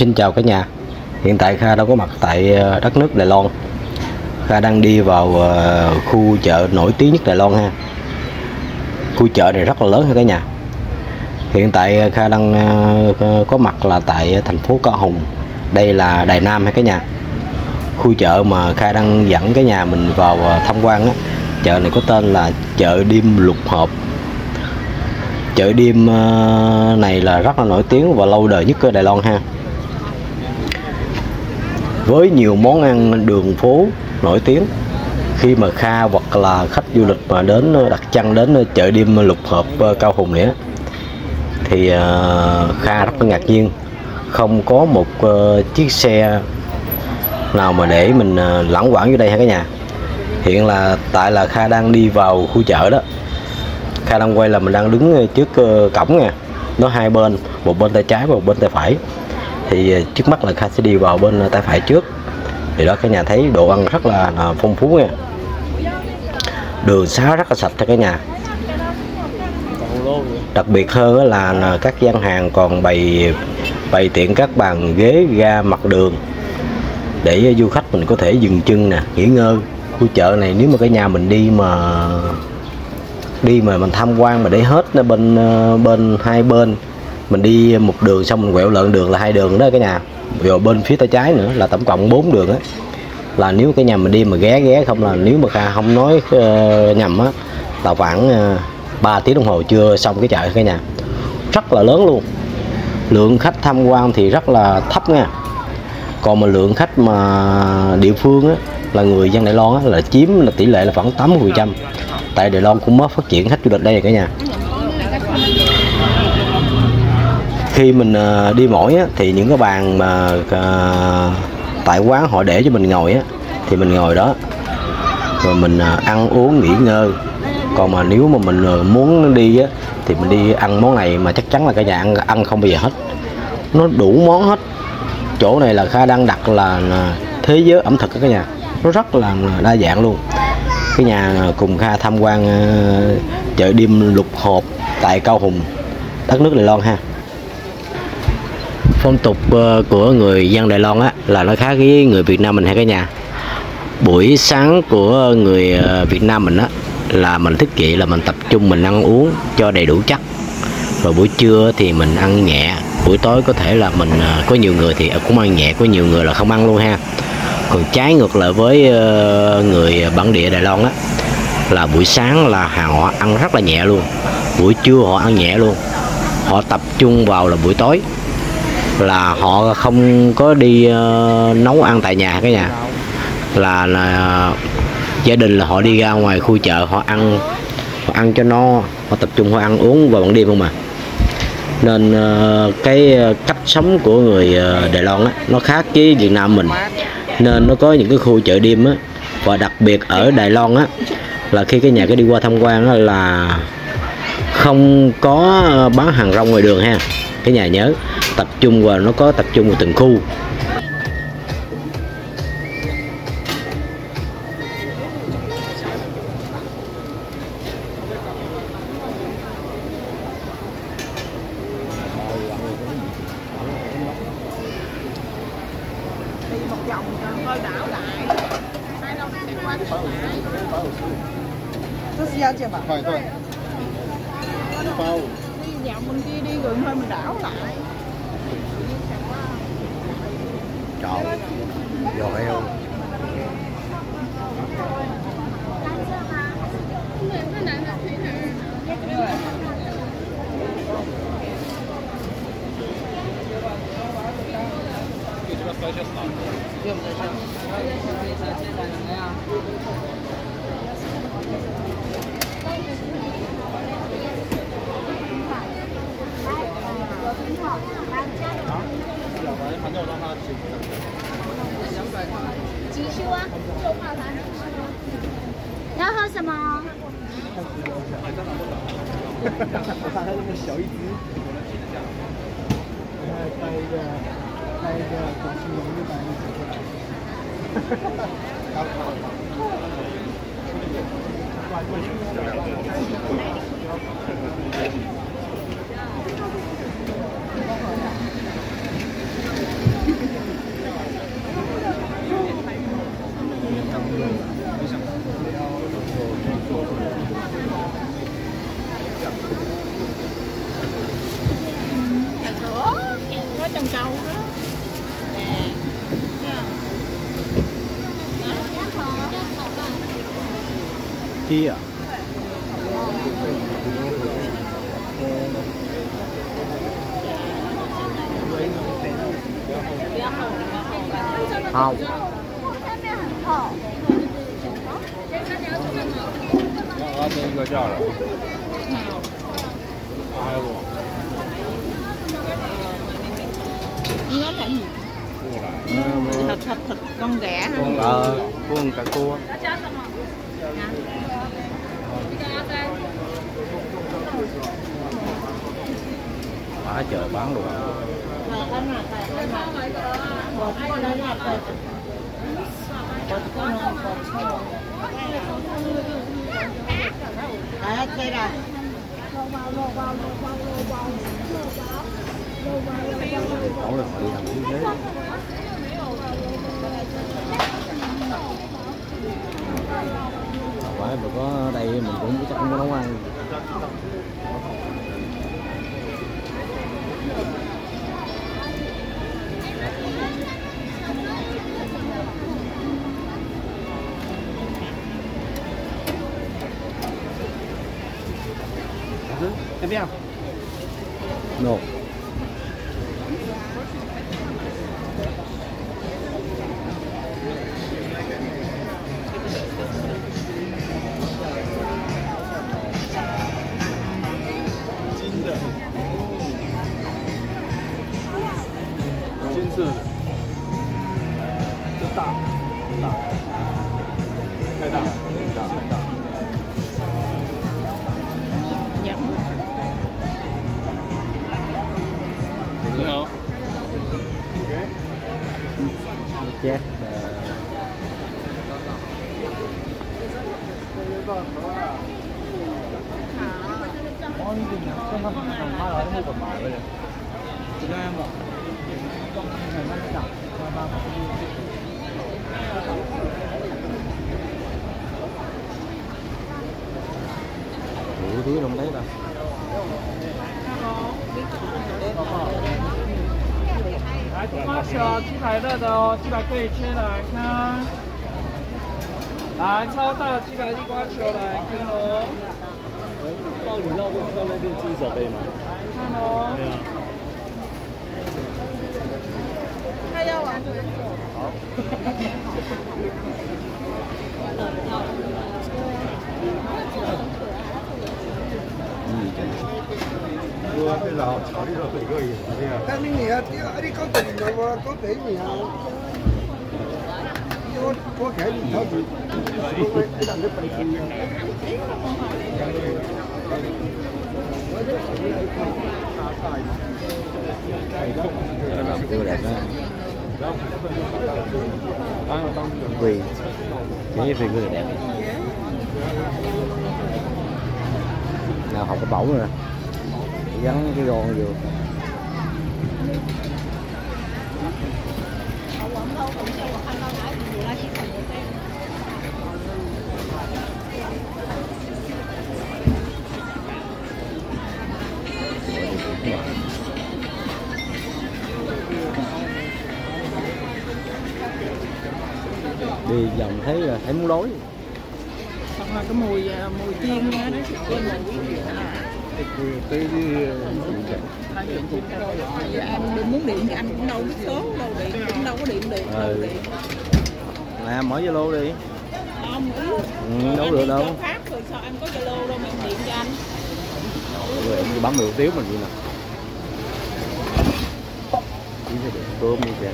Xin chào cả nhà. Hiện tại Kha đang có mặt tại đất nước Đài Loan. Kha đang đi vào khu chợ nổi tiếng nhất Đài Loan ha. Khu chợ này rất là lớn ha cả nhà. Hiện tại Kha đang có mặt là tại thành phố Cao Hùng. Đây là Đài Nam ha cả nhà. Khu chợ mà Kha đang dẫn cả nhà mình vào tham quan á. Chợ này có tên là chợ đêm Lục Hợp. Chợ đêm này là rất là nổi tiếng và lâu đời nhất ở Đài Loan ha. Với nhiều món ăn đường phố nổi tiếng, khi mà Kha hoặc là khách du lịch mà đến đặt chân đến chợ đêm Lục Hợp Cao Hùng này thì Kha rất là ngạc nhiên, không có một chiếc xe nào mà để mình lãng quảng vô đây ha cả nhà. Hiện là tại là Kha đang đi vào khu chợ đó. Kha đang quay là mình đang đứng trước cổng nè, nó hai bên, một bên tay trái và một bên tay phải. Thì trước mắt là Kha sẽ đi vào bên tay phải trước. Thì đó cả nhà thấy đồ ăn rất là phong phú nha. Đường xá rất là sạch cho cả nhà. Đặc biệt hơn là các gian hàng còn bày tiện các bàn ghế ra mặt đường để du khách mình có thể dừng chân nè, nghỉ ngơi. Khu chợ này nếu mà cả nhà mình đi mà mình tham quan mà để hết bên hai bên, mình đi một đường xong mình quẹo lợn đường là hai đường đó cả nhà, rồi bên phía tay trái nữa là tổng cộng 4 đường á. Là nếu cái nhà mình đi mà ghé không, là nếu mà Kha không nói nhầm á, là khoảng 3 tiếng đồng hồ chưa xong cái chợ cả nhà. Rất là lớn luôn, lượng khách tham quan thì rất là thấp nha. Còn mà lượng khách mà địa phương á, là người dân Đài Loan á, là chiếm là tỷ lệ là khoảng 80%. Tại Đài Loan cũng mới phát triển khách du lịch đây cả nhà. Khi mình đi mỏi á, thì những cái bàn mà tại quán họ để cho mình ngồi á, thì mình ngồi đó rồi mình ăn uống nghỉ ngơi. Còn mà nếu mà mình muốn đi á, thì mình đi ăn món này mà chắc chắn là cả nhà ăn không bao giờ hết, nó đủ món hết. Chỗ này là Kha đang đặt là thế giới ẩm thực các nhà, nó rất là đa dạng luôn. Cái nhà cùng Kha tham quan chợ đêm Lục Hợp tại Cao Hùng, đất nước Đài Loan ha. Phong tục của người dân Đài Loan á, là nó khác với người Việt Nam mình hay cả nhà. Buổi sáng của người Việt Nam mình á, là mình thức dậy là mình tập trung mình ăn uống cho đầy đủ chất. Rồi buổi trưa thì mình ăn nhẹ, buổi tối có thể là mình có nhiều người thì cũng ăn nhẹ, có nhiều người là không ăn luôn ha. Còn trái ngược lại với người bản địa Đài Loan á, là buổi sáng là họ ăn rất là nhẹ luôn, buổi trưa họ ăn nhẹ luôn, họ tập trung vào là buổi tối là họ không có đi nấu ăn tại nhà cái nhà, là gia đình là họ đi ra ngoài khu chợ họ ăn cho no, họ tập trung họ ăn uống vào ban đêm không mà. Nên cái cách sống của người Đài Loan á, nó khác với Việt Nam mình, nên nó có những cái khu chợ đêm á. Và đặc biệt ở Đài Loan á, là khi cái nhà cái đi qua tham quan á, là không có bán hàng rong ngoài đường ha cái nhà, nhớ tập trung vào, nó có tập trung vào từng khu. kia à? Không. Thịt con ghẻ con con cả cua. Quá trời bán luôn. Phải mà có đây mình cũng chắc không có nấu ăn. Em biết không? No. Đi vòng thấy là thấy muốn lối. Cái mùi chiên đó, anh muốn điện anh cũng đâu biết số đâu điện, cũng đâu có điện. Nè mở Zalo đi. Không, đâu được đâu. Pháp rồi sao em có Zalo đâu mà em điện cho anh. Rồi em bán 10 tiếu mình vậy nè. Chỉ cho được cơm như vậy.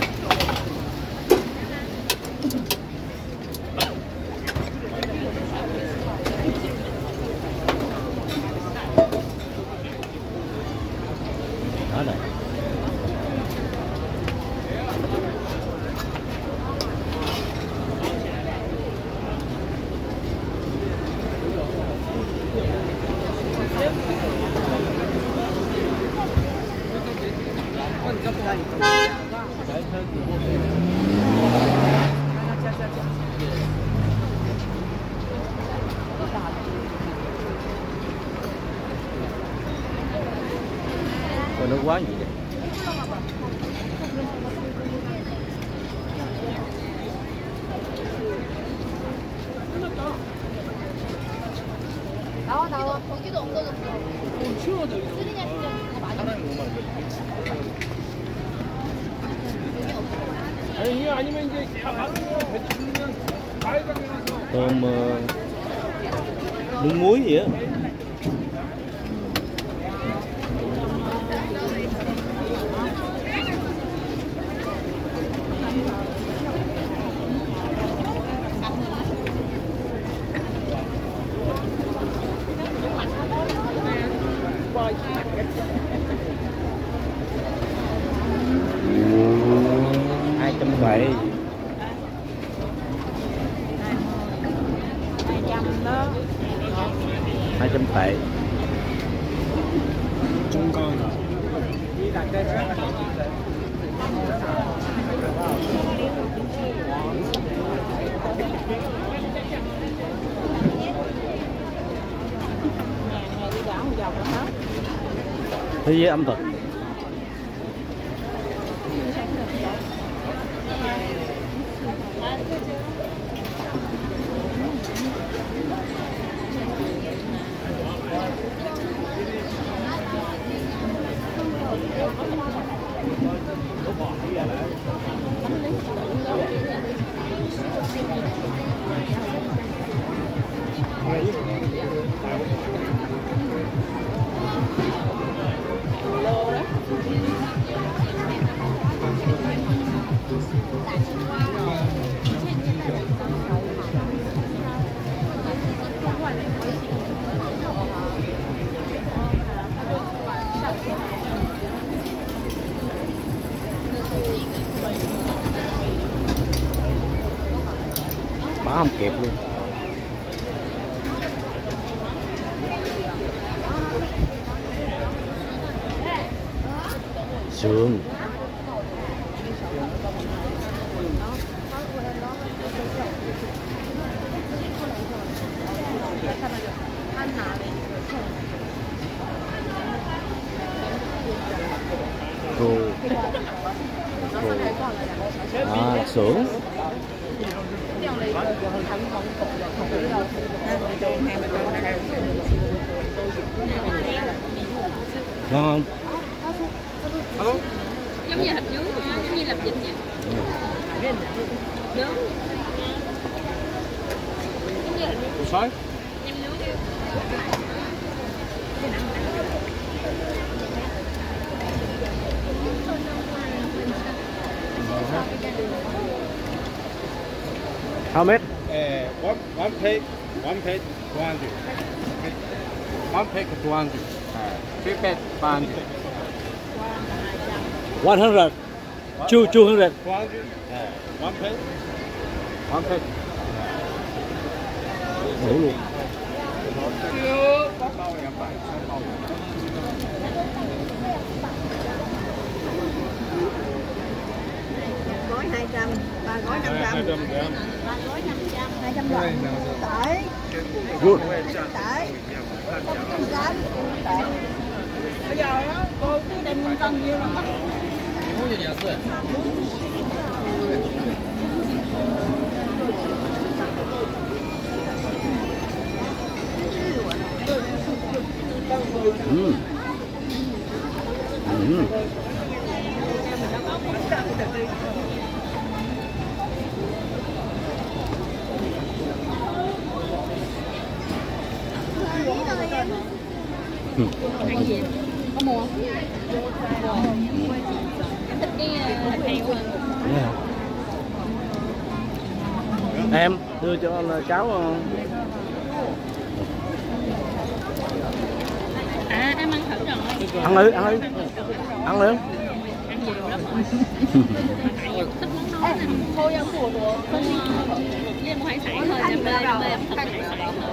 Tôm bún muối gì á. Thế giới ẩm thực. Không kịp luôn. Sườn. À, sườn. Ngon không? Giống như thịt nướng, giống như làm vịt vậy. Nướng. Giống How much? One plate 200. One plate 200. Three plate 500. 100. 200. 200. One plate. One plate. Đủ luôn. Gói 200, 3 gói 500. 200 loại tỏi. Good. Tỏi. Bây giờ đó, cô cứ đem nguyên cân nhiêu là mất. Có mua không? Em đưa cho cháu không? À, em ăn thử rồi. Ăn đi, ăn đi. Ăn đi. Ăn nhiều lắm rồi. Thích muốn nói nè. Thôi ăn bùa bùa. Với em mua hải sản thôi, em mê em thích hải sản thôi.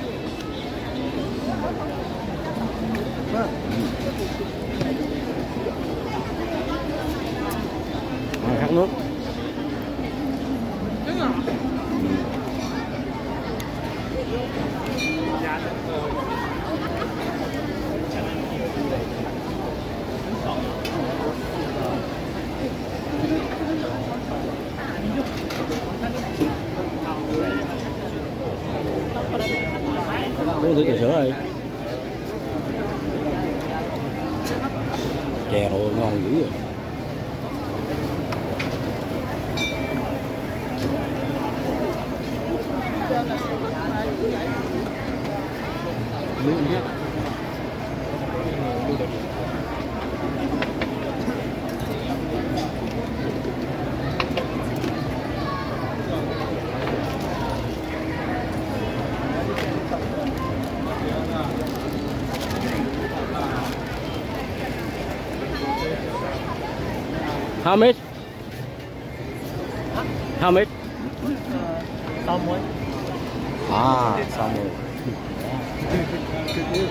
Khát nước. uống thử trà sữa đi. Chè rồi ngon dữ rồi. How much? How much? Salmon. À, salmon. Cái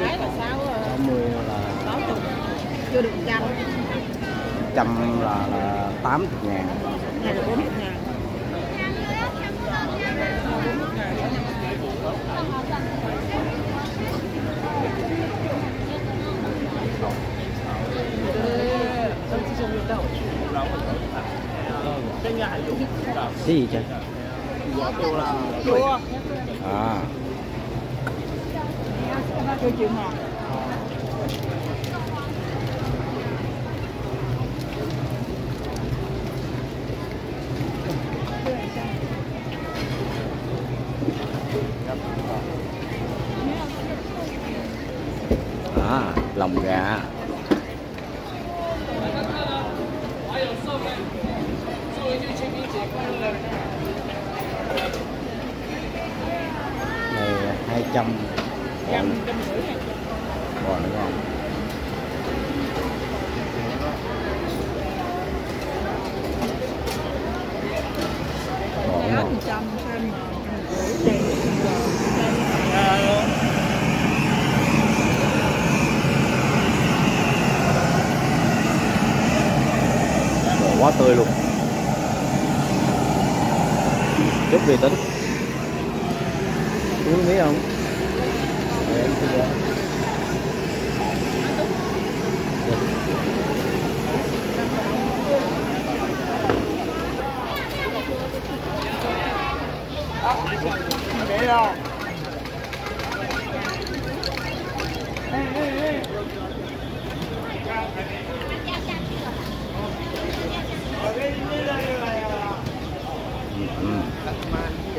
là 60 là chưa được 100. 100 là 80.000. Này là 40.000. Cái gì trời? À. À, lòng gà. Này 200 bò nữa. Bò nữa không? Bò nữa không? Bò quá tươi luôn. Chút vi tính uống miếng không? Để em thử.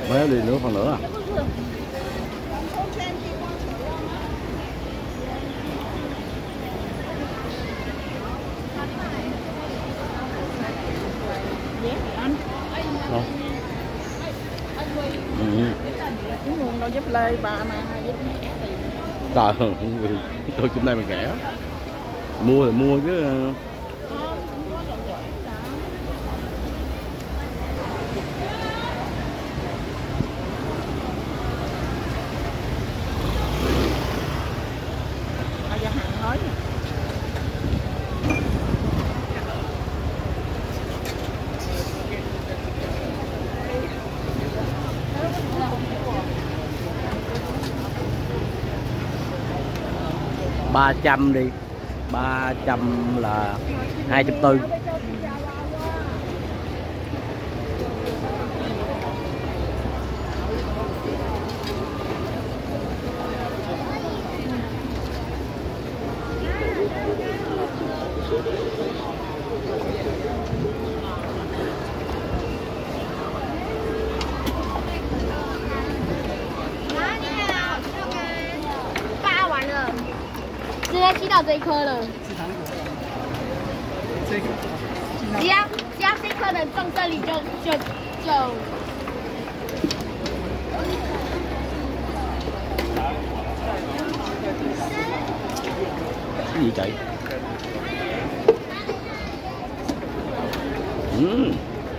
Bé đi nửa phần nữa à? Trời, tôi cũng đây mà rẻ. Mua thì mua chứ. Ba trăm đi, 300 là 240. Đây khơi rồi. Giá cái khơi này trong đây chờ. Cái gì chạy?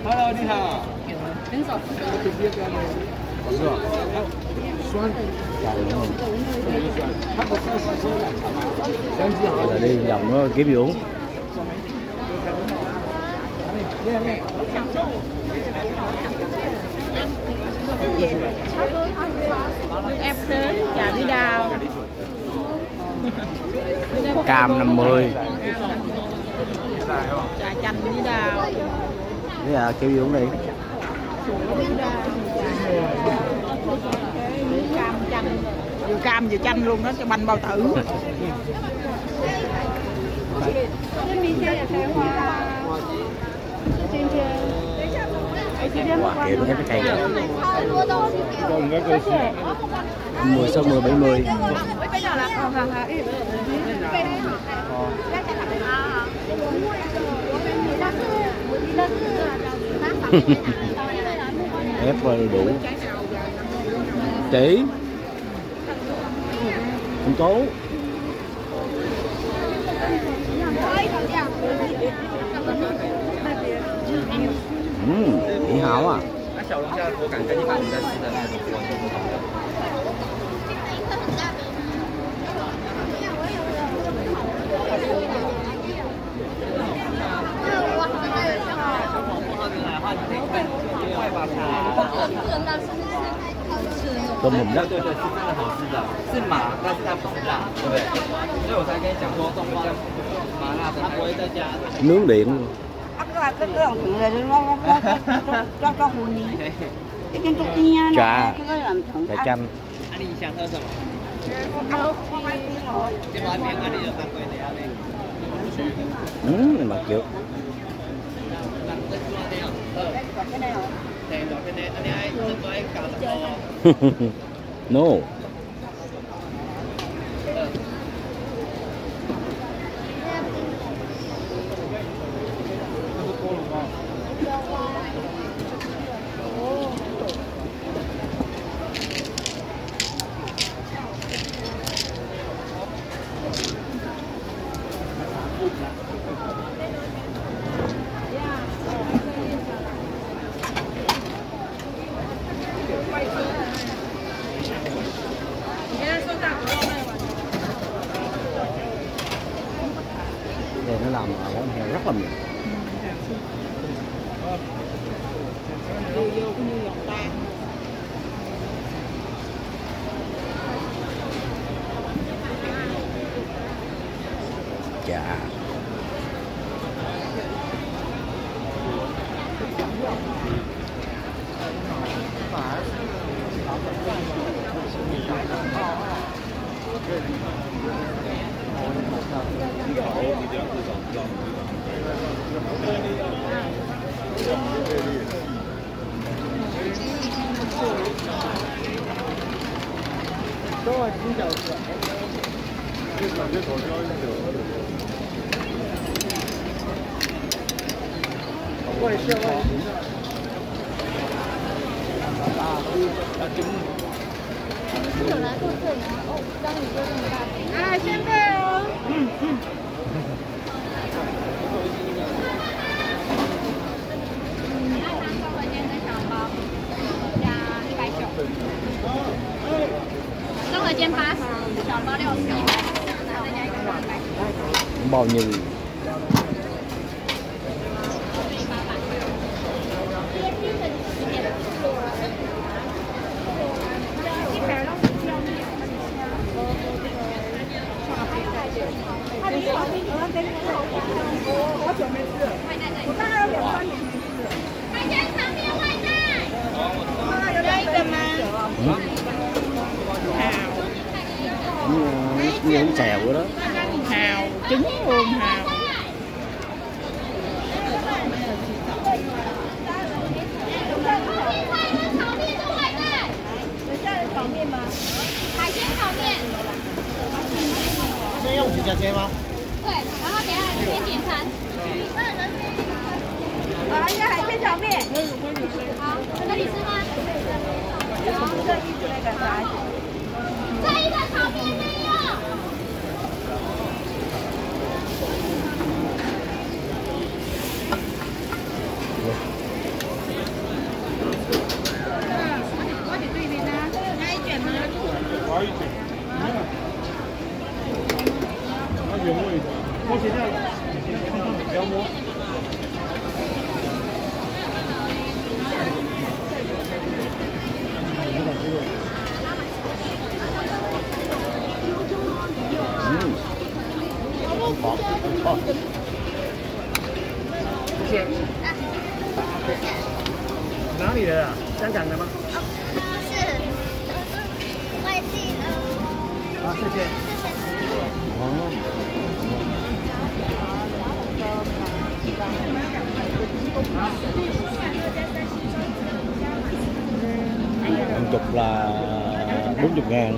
Hello, đi hả? Đến rồi. Rồi đi vòng nó kiếm gì uống. Cam 50. Trà chanh với đào. Bây giờ kêu gì uống đi. Cái cam vừa chanh luôn đó, cho banh bao tử. Quả kìa, cái cây này. Mùa sau 10-70. Ép vào đủ. Chỉ không cố. Mỹ hảo à. Tôm hùm đất. Nướng điện. Trà, trà chanh. Này mà kiểu. No. Bao nhiêu Hãy subscribe cho kênh Ghiền Mì Gõ để không bỏ lỡ những video hấp dẫn. Một chục là 40.000.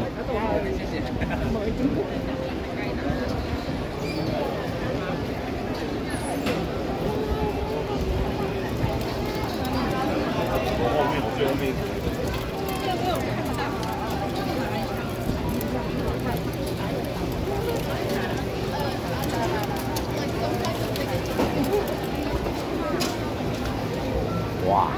Wow.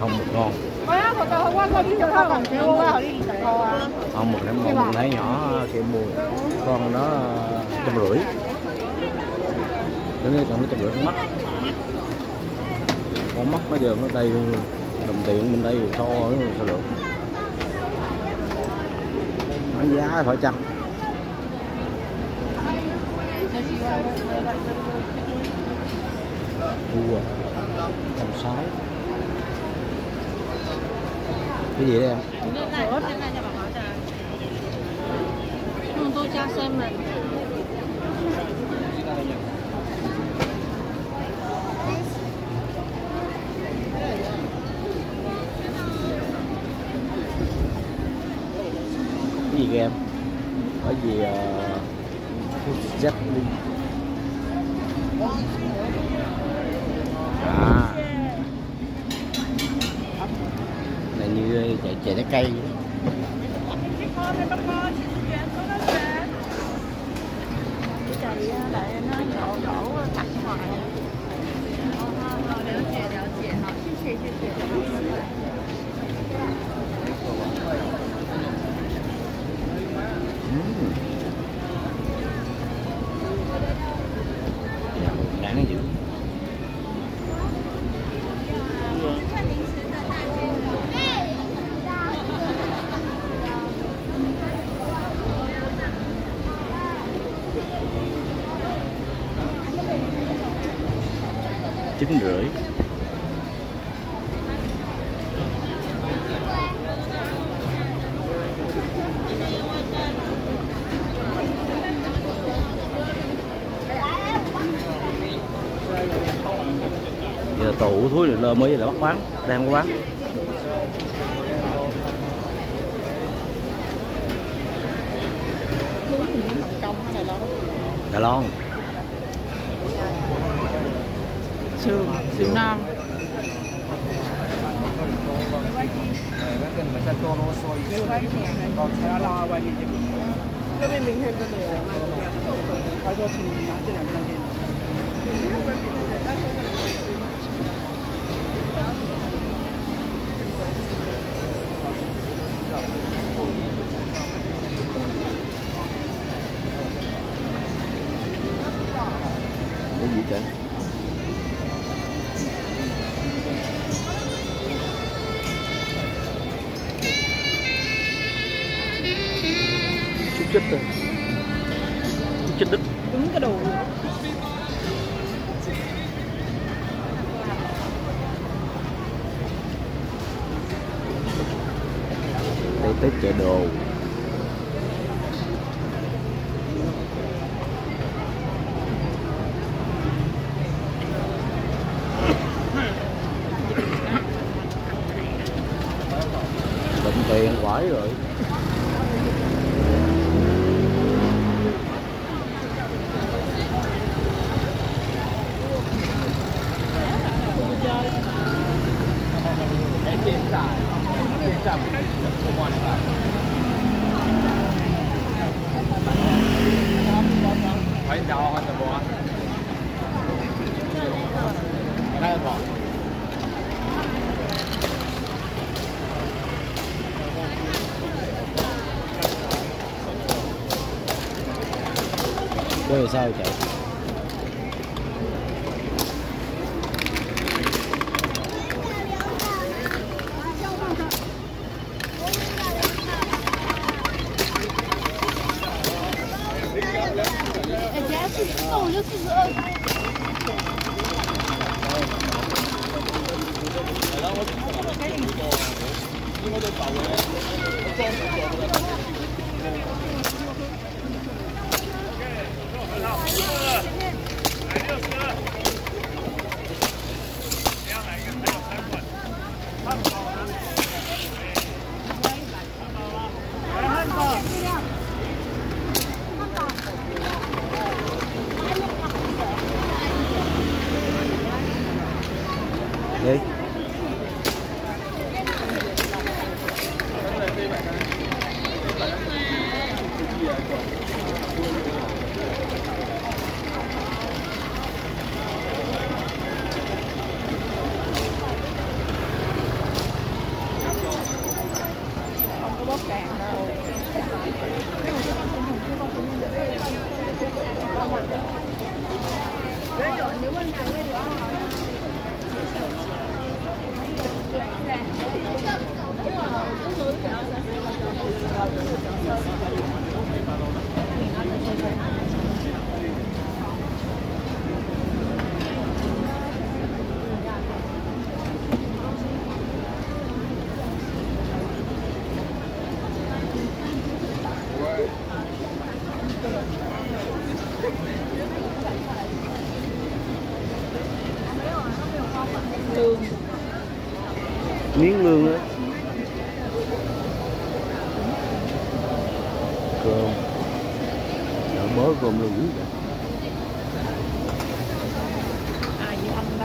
Không mực ngon. Không mực ngon, một nãy nhỏ kia mua con nó 150. Đến đây còn nó 150 con mắt. Con mắt bây giờ nó đầy đồng tiền bên đây to sao được. Bán giá phải chăng. Cua, đồng sái. Cái gì đây em? Tôi cho xem này. Cái gì kìa em? Bởi vì Jack Lin. Chè trái cây. Chín rưỡi. Giờ tụ thúi lơ mới là bắt bán, đang có bán. Đài Loan. Sườn non. Cái gì vậy? Chích rồi. Chích đứt. Đúng cái đồ. Đây tới chợ đồ. Bệnh tiền quái rồi. Hãy subscribe cho kênh Ghiền Mì Gõ để không bỏ lỡ Đưa sao chạy. Miếng lương á, cơm chợ mới cơm lương quý ai như anh đó.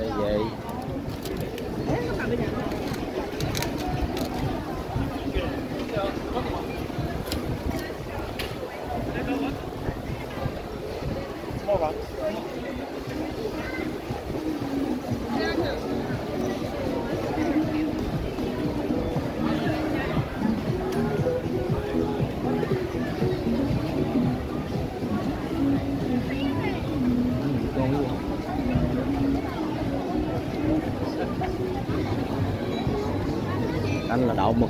về. Anh là đậu mực.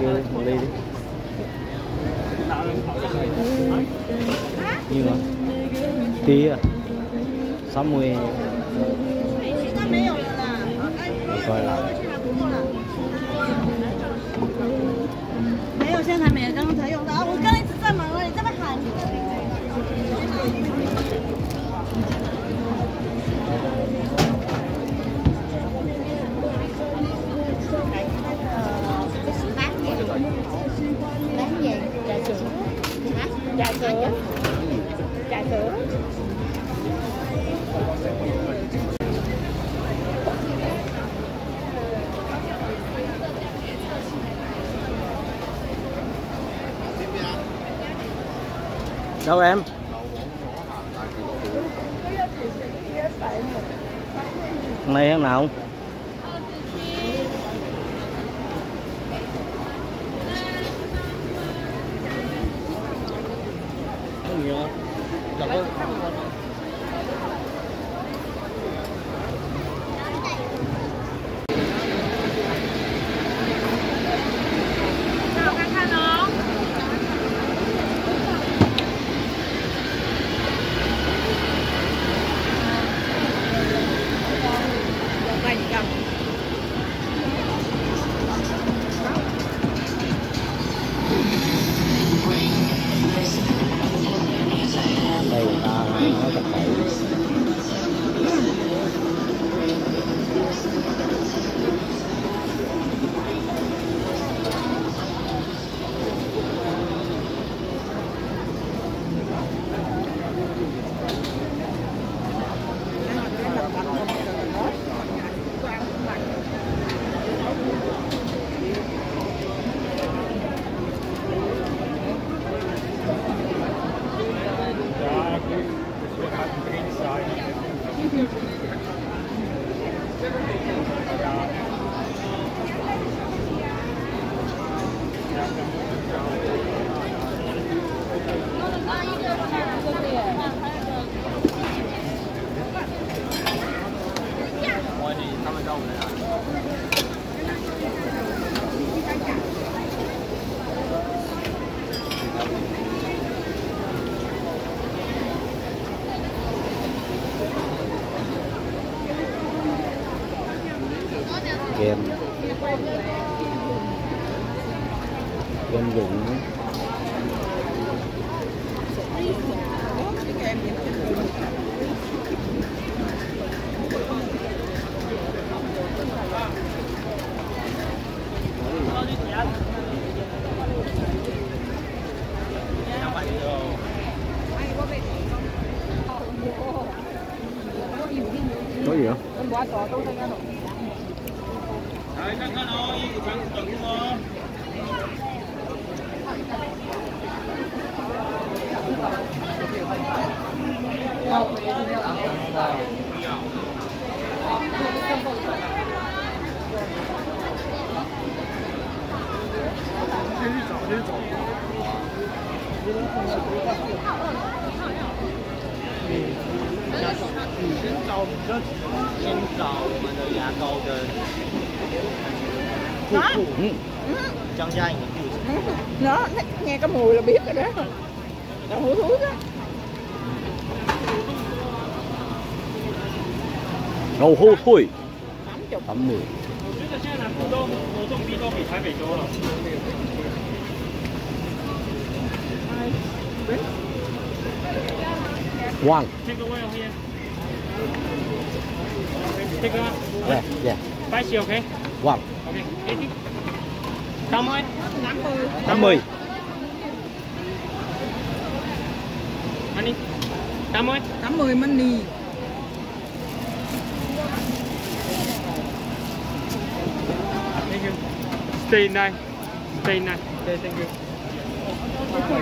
Kêu một ly đi. Nhưng mà tia 60. Coi lại. Bán gì? Trà sữa. Hả? Trà sữa. Trà sữa. Đâu em? Này em nào? Kem dụng có gì không? Chân dây nó nghe cái mùi là biết rồi đó, nó hú thúi đó. Đầu hôi hôi. 80. One. Yeah. Spicy okay? One. Okay. 80. 80 money. Stay night. Okay, thank you. Thank you.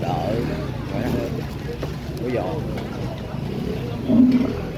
Đợi. Bây giờ.